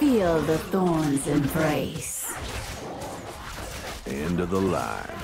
Feel the thorns embrace. End of the line.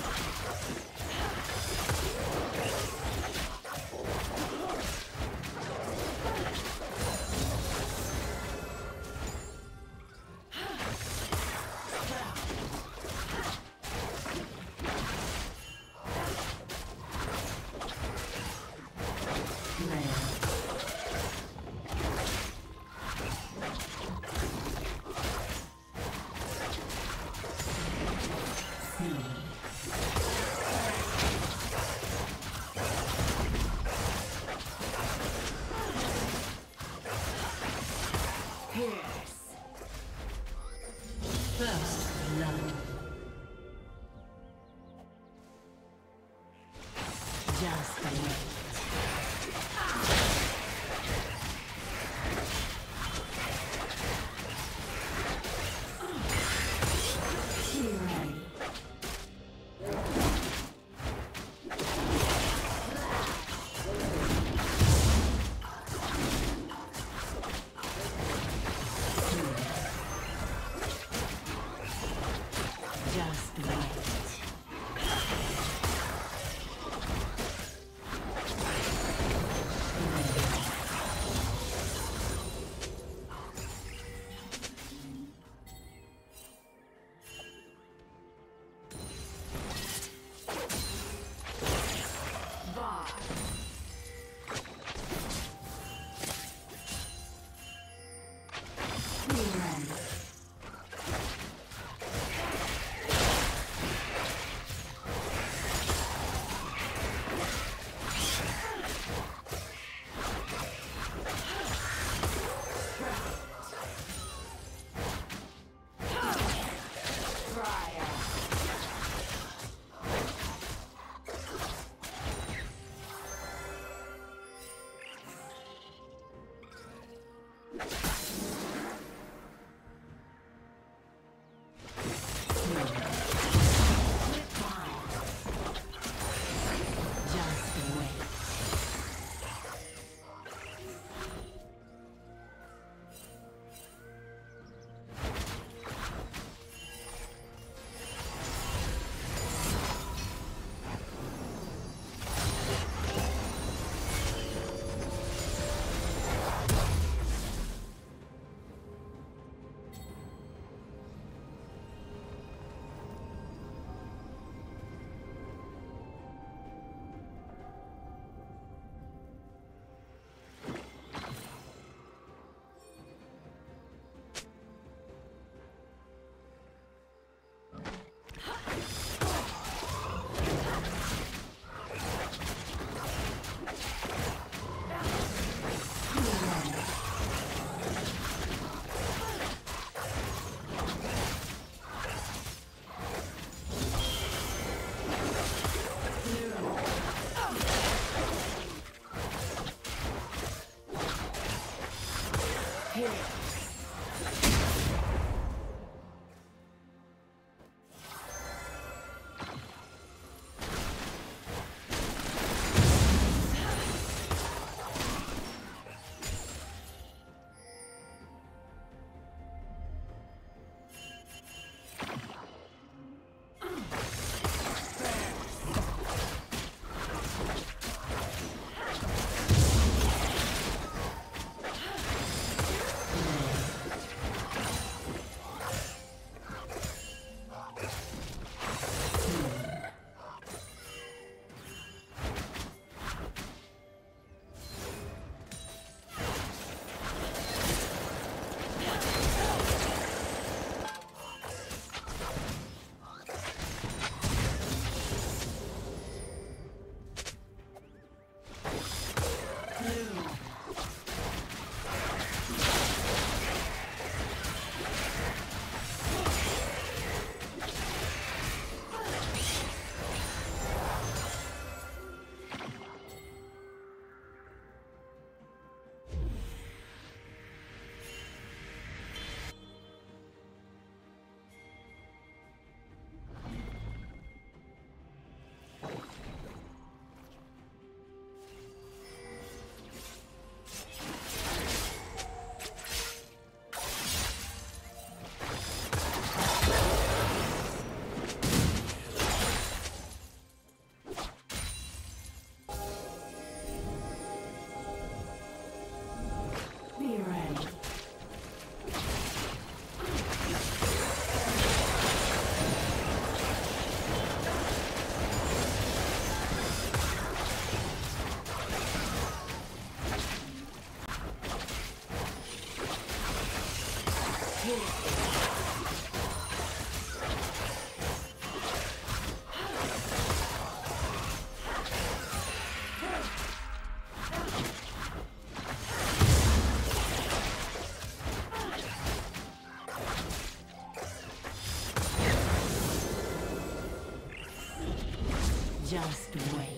Just wait.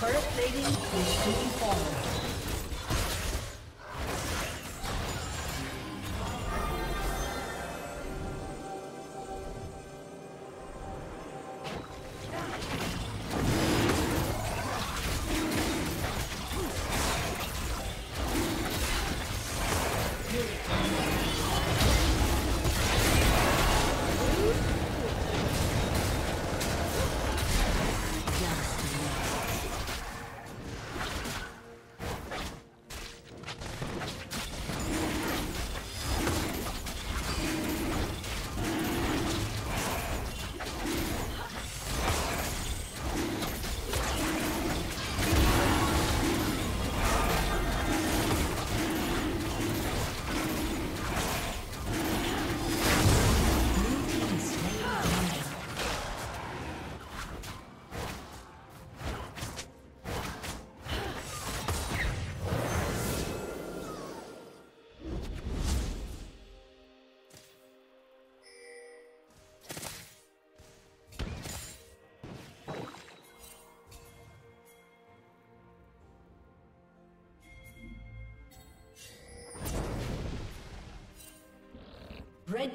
Turret plating is soon falling. Red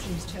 His turret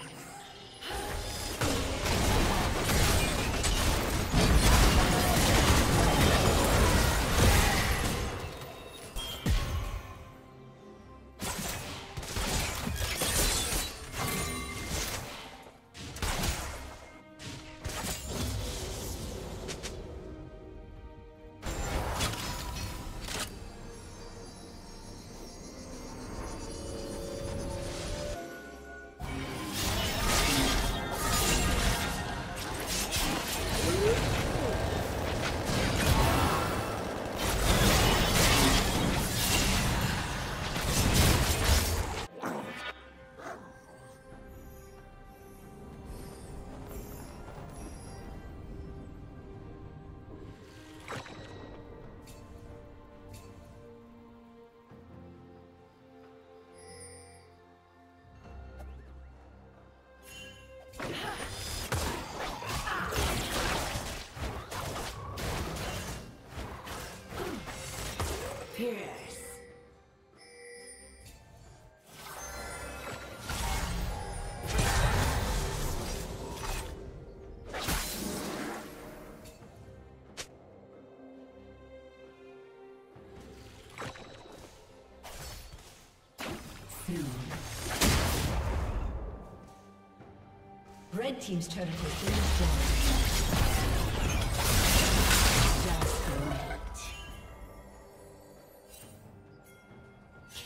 Red team's turret has been destroyed.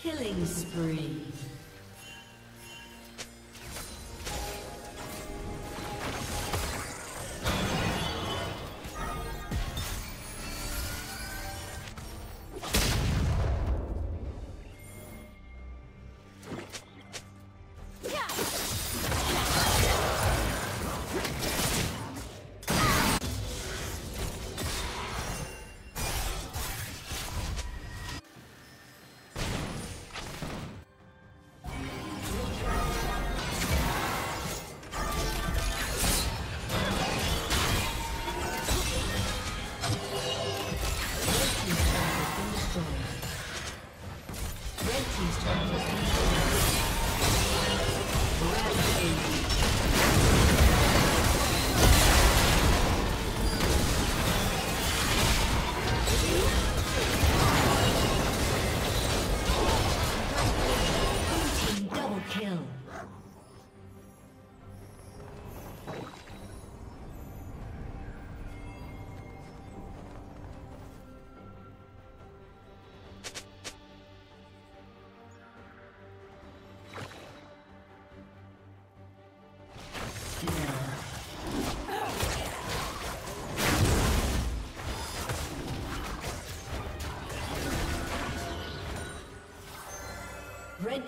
Killing spree. Red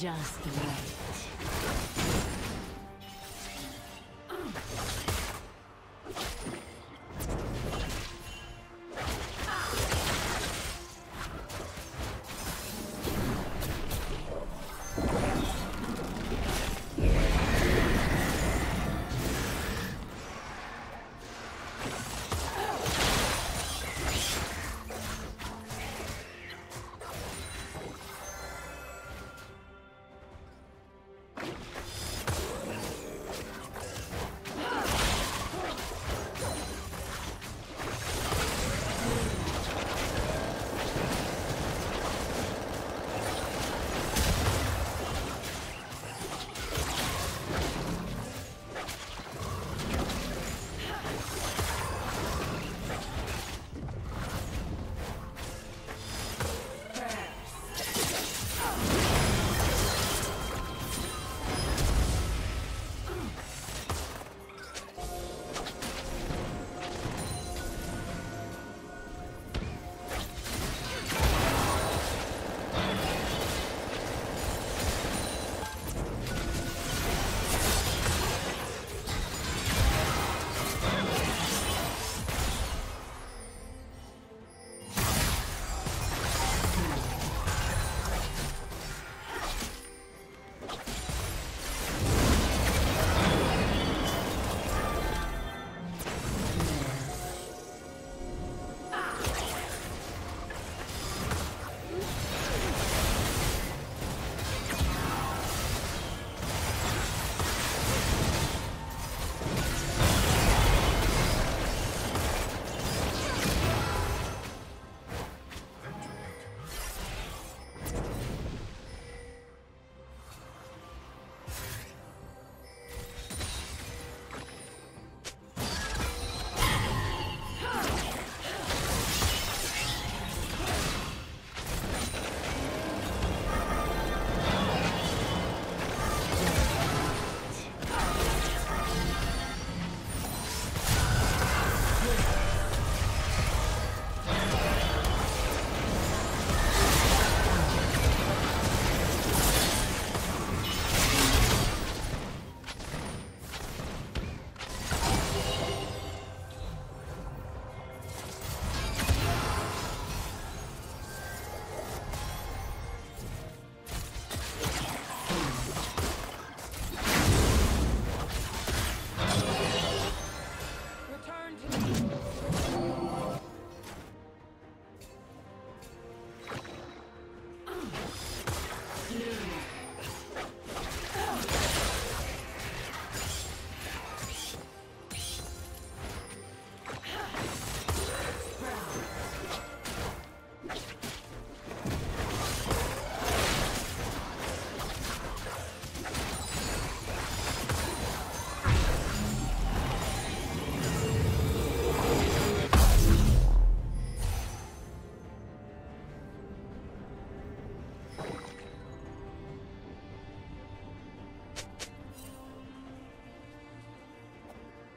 Just right.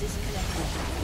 Disconnected.